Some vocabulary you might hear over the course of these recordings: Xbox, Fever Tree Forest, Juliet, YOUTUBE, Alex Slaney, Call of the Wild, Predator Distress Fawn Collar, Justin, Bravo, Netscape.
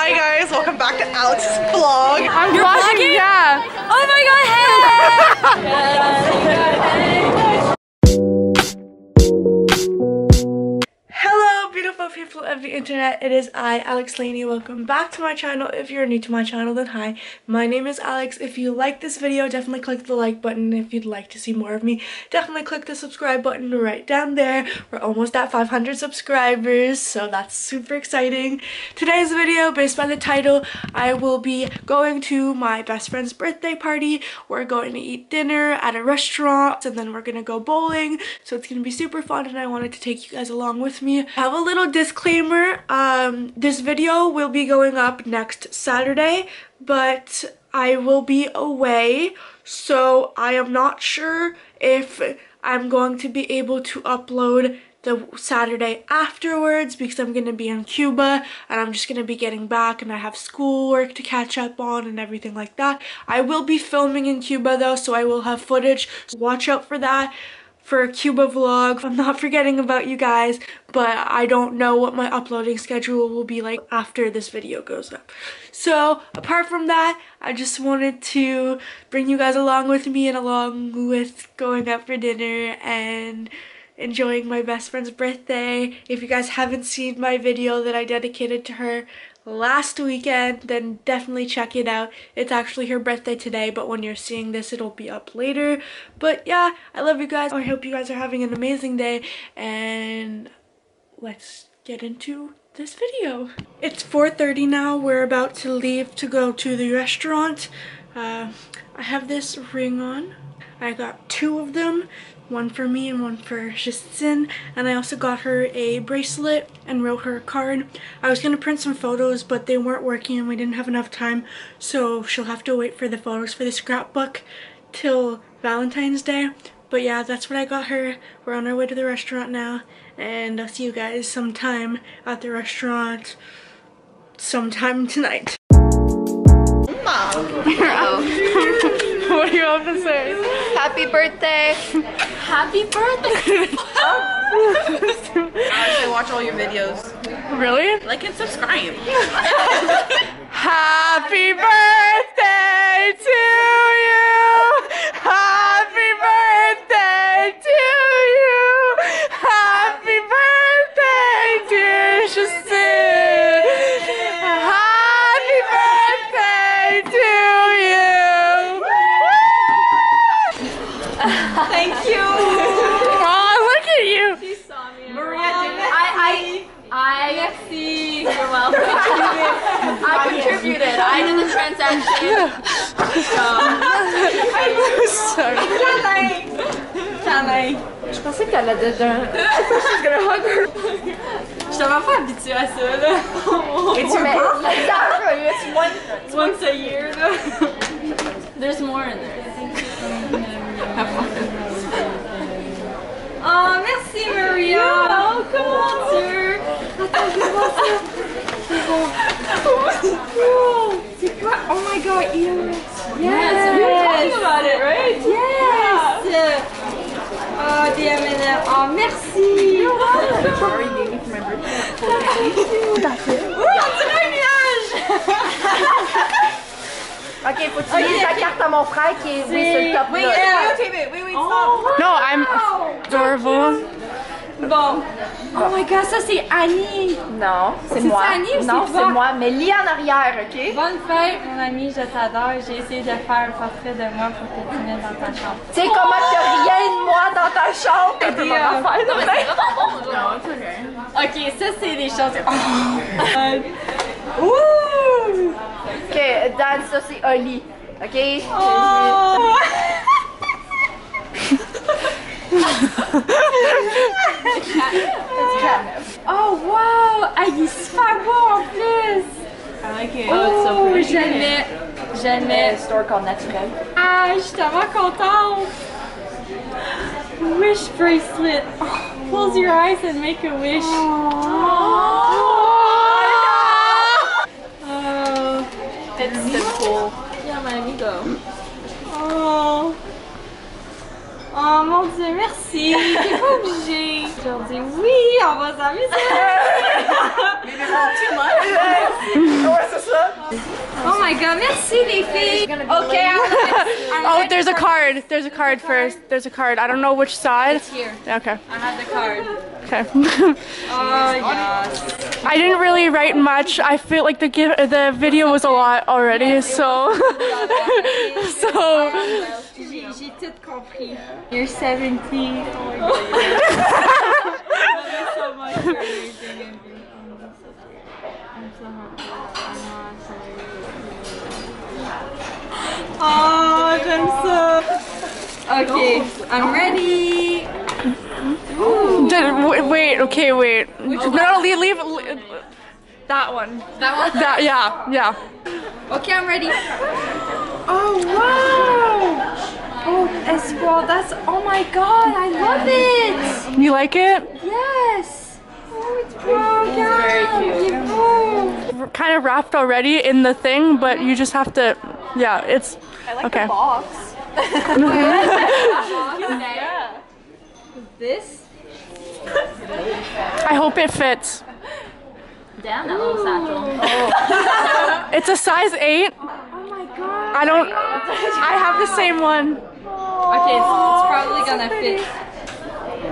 Hi guys, welcome back to Alex's vlog. I'm vlogging? Yeah. Oh my god, hey! Hello beautiful people of the internet, it is I, Alex Slaney. Welcome back to my channel. If you're new to my channel, then hi. My name is Alex. If you like this video, definitely click the like button. If you'd like to see more of me, definitely click the subscribe button right down there. We're almost at 500 subscribers, so that's super exciting. Today's video, based by the title, I will be going to my best friend's birthday party. We're going to eat dinner at a restaurant, and then we're gonna go bowling. So it's gonna be super fun, and I wanted to take you guys along with me. I have a little disclaimer, this video will be going up next Saturday, but I will be away, so I am not sure if I'm going to be able to upload the Saturday afterwards because I'm gonna be in Cuba and I'm just gonna be getting back and I have schoolwork to catch up on and everything like that. I will be filming in Cuba though, so I will have footage, so watch out for that. For a Cuba vlog. I'm not forgetting about you guys, but I don't know what my uploading schedule will be like after this video goes up. So apart from that, I just wanted to bring you guys along with me and along with going out for dinner and enjoying my best friend's birthday. If you guys haven't seen my video that I dedicated to her last weekend, then definitely check it out. It's actually her birthday today, but when you're seeing this, it'll be up later. But yeah, I love you guys. I hope you guys are having an amazing day, and let's get into this video. It's 4:30 now. We're about to leave to go to the restaurant. I have this ring on. I got two of them, one for me and one for Justin, and I also got her a bracelet and wrote her a card. I was going to print some photos, but they weren't working and we didn't have enough time, so she'll have to wait for the photos for the scrapbook till Valentine's Day. But yeah, that's what I got her. We're on our way to the restaurant now, and I'll see you guys sometime at the restaurant sometime tonight. Mom. What do you have to say? Happy birthday! Happy birthday! I watch all your videos. Really? Like and subscribe. Happy birthday to you! Happy birthday to you! Happy birthday, dear Justin! Thank you! Aw, look at you! She saw me. Maria, I see. You're welcome. I contributed. I did the transaction. So. I'm sorry. Can I? Je pensais qu'elle a déjà. She's gonna hug her. Je t'avais pas habituée à ça là. It's your birthday. It's once a year là. There's more in there. Oh, merci Maria. Oh, comment dire? Attends, je vois ça. C'est bon. C'est quoi? Oh my god, you know it. Yes, you were talking about it, right? Yes. Yeah. Oh, damn it. Oh, merci. You're welcome. Sorry, you gave me for my birthday. That's it. That's it. Okay, faut que tu lises la carte à mon frère qui est sur le top. Oui, oui, stop. No, I'm adorable. Bon. Oh my god, ça c'est Annie. Non, c'est moi. C'est Annie ou c'est toi? Non, c'est moi, mais lis en arrière, ok? Bonne fête, mon ami, je t'adore. J'ai essayé de faire un portrait de moi pour que tu mettes dans ta chambre. Tu sais comment tu as rien de moi dans ta chambre? T'as des affaires de moi? Ok, ça c'est des choses. Ouh! Ok, Dan, ça c'est Oli. Ok? Oh! Oh wow! Ah, il est super beau en plus! I like it. Oh, it's so jamais, jamais. Store called Netscape. Ah, je suis tellement contente! Wish bracelet. Oh, close your eyes and make a wish. Oh! Oh! It's simple. Yeah, my amigo. Oh! Oh mon dieu, merci! T'es pas obligée! J'ai dit oui, on va s'amuser! Mais c'est too much! my god, merci les filles. Okay, oh, there's a card. There's a card first. There's a card. I don't know which side. It's here. Okay. I have the card. Okay. Oh yes. I didn't really write much. I feel like the video was a lot already, yeah, so. So. J'ai tout compris. You're 17. Oh my god. Thank you so much for everything and being on this. I'm so happy. Oh, I'm so... Okay, I'm ready. Wait, okay, wait. Oh, no, leave. That one. That one? That, yeah, yeah. Okay, I'm ready. Oh, wow. Oh, Espoir, that's... Oh my god, I love it. You like it? Yes. Oh, it's very cute. We're kind of wrapped already in the thing, but you just have to... Yeah, it's I like okay. The box. Yeah. This. I hope it fits. Damn, that looks natural. Oh. It's a size 8. Oh my god! I don't. I have the same one. Okay, so it's probably gonna fit.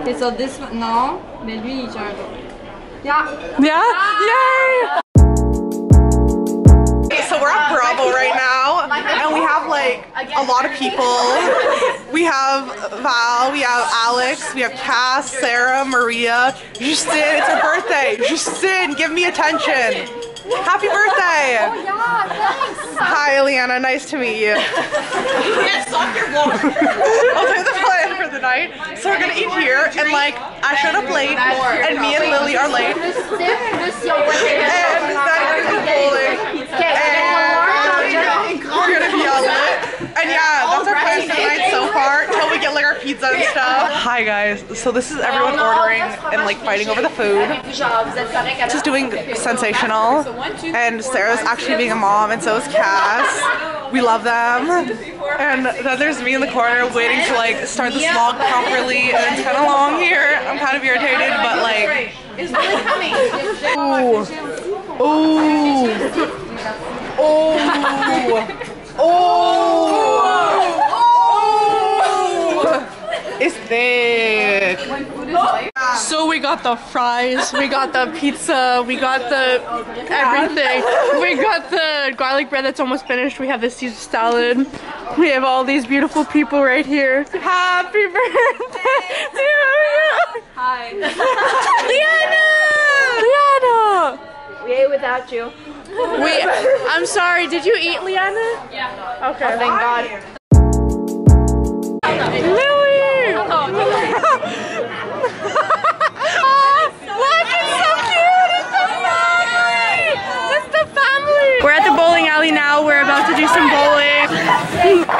Okay, so this one. No, mais lui il tient. Yeah. Yeah. Ah! Yay! So we're at Bravo right now, and we have like a lot of people. We have Val, we have Alex, we have Cass, Sarah, Maria, Justin. It's her birthday. Justin, give me attention. Happy birthday! Oh yeah, thanks. Hi, Eliana. Nice to meet you. Yes, off your block. I'll do the plan for the night. So we're gonna eat here, and like I showed up late, and me and Lily are late. And that is bowling. We're gonna be all lit. And yeah, that's our plan tonight so far, until we get like our pizza and stuff. Hi guys, so this is everyone ordering and like fighting over the food. Just doing sensational. And Sarah's actually being a mom, and so is Cass. We love them. And then there's me in the corner waiting to like start this vlog properly, and it's kinda long here. I'm kind of irritated, but like... It's really coming. Ooh. Ooh. Oh. Oh. Oh. It's thick. So we got the fries, we got the pizza, we got the everything. We got the garlic bread that's almost finished. We have the Caesar salad. We have all these beautiful people right here. Happy birthday to you. Hi. Liana! Liana! We ate without you. I'm sorry, did you eat, Liana? Yeah. Okay. Oh, thank God. Louie! Oh, look, it's so cute! It's the family! It's the family! We're at the bowling alley now. We're about to do some bowling.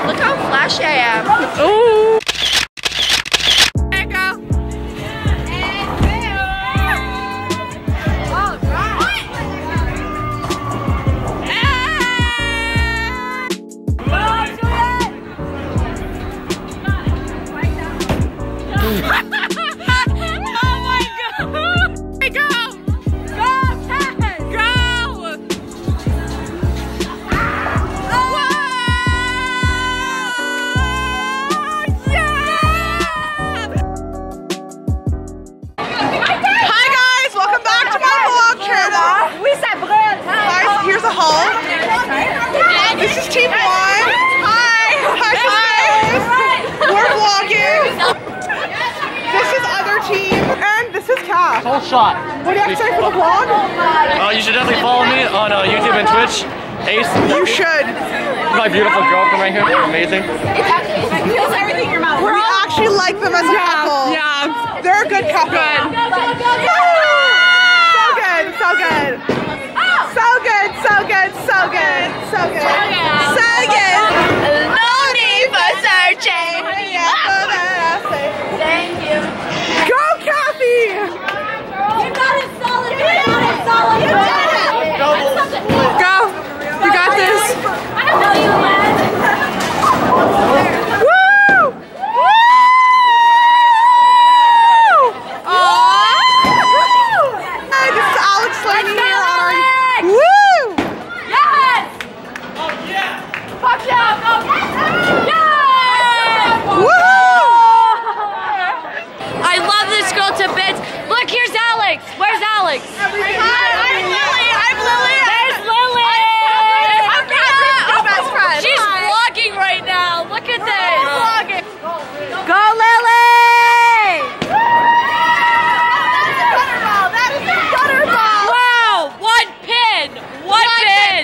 Look how flashy I am. Ooh! Shot. What do you have to say for the vlog? You should definitely follow me on YouTube and Twitch. Ace. You should. My beautiful girlfriend right here. They're amazing. It feels everything in your mouth. We actually like them as a couple. Yeah. They're a good couple. So good. So good. So good. So good. So good. So good. So good. Lonely for searching. Thank you. Go, Kathy. This is Alex Slaney here on our... Woo! Yes!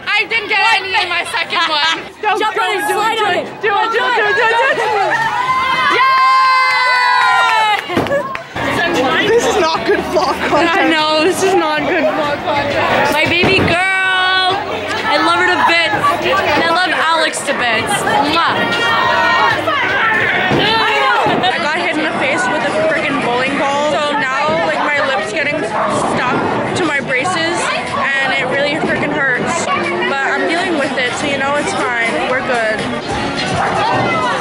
I didn't get any in my second one. Jump on it, slide on it. Do it. This is not good vlog content. I know, this is not good vlog content. My baby girl. I love her to bits. And I love Alex to bits. I got hit in the face with a freaking bowling ball. So now, like, my lip's getting stuck to my braces. And it really freaking hurts. But I'm dealing with it, so you know it's fine. We're good.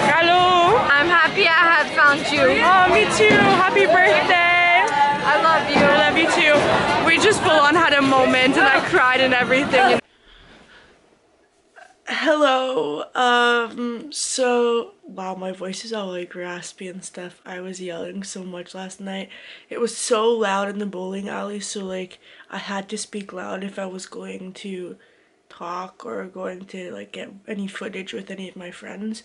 Hello. I'm happy I have found you. Oh, me too. Happy birthday. I love you. I love you too. We just full on had a moment and I cried and everything. Hello. So, wow, my voice is all like raspy and stuff. I was yelling so much last night. It was so loud in the bowling alley, so like I had to speak loud if I was going to talk or going to like get any footage with any of my friends.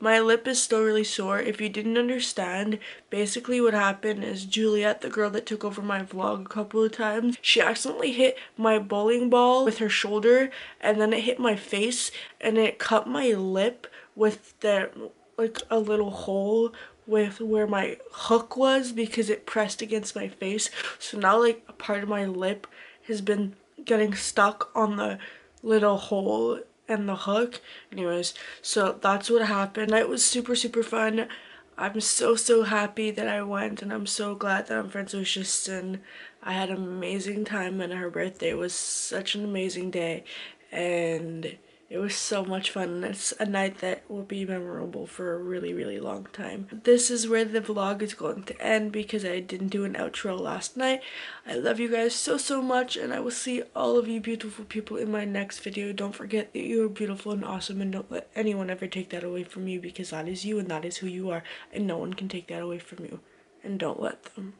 My lip is still really sore. If you didn't understand, basically what happened is Juliet, the girl that took over my vlog a couple of times, she accidentally hit my bowling ball with her shoulder, and then it hit my face and it cut my lip with the like a little hole with where my hook was because it pressed against my face. So now like a part of my lip has been getting stuck on the little hole and the hook. Anyways, so that's what happened. It was super fun. I'm so happy that I went, and I'm so glad that I'm friends with Justin. I had an amazing time, and her birthday was such an amazing day, and it was so much fun, and it's a night that will be memorable for a really long time. This is where the vlog is going to end because I didn't do an outro last night. I love you guys so much, and I will see all of you beautiful people in my next video. Don't forget that you are beautiful and awesome, and don't let anyone ever take that away from you, because that is you and that is who you are, and no one can take that away from you. And don't let them.